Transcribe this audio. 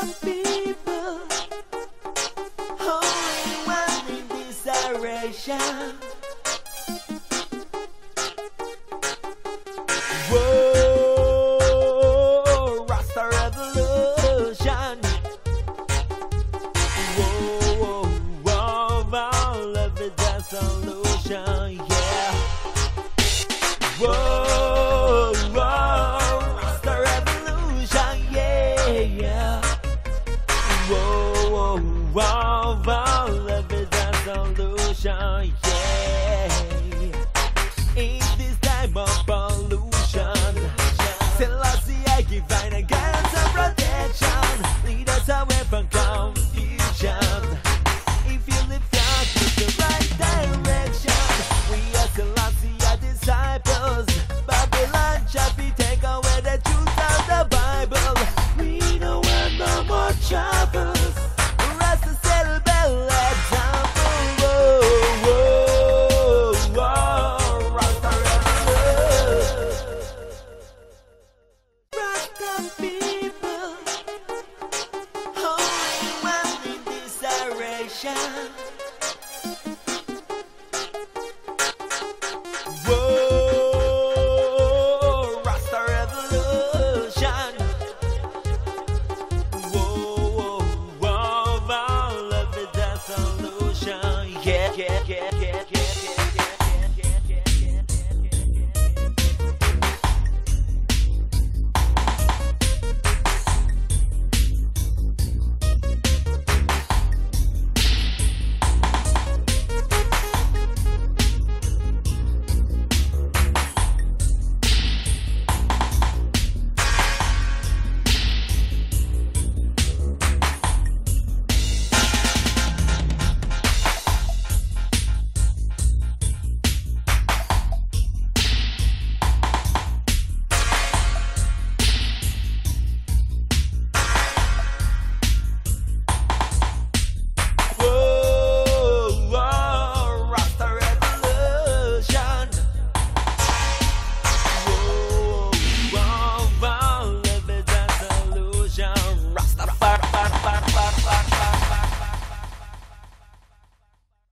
some people only one in this direction. Whoa, Rasta revolution. Whoa, whoa, whoa, love is the solution, yeah. Whoa. Wow, love is the solution, yeah.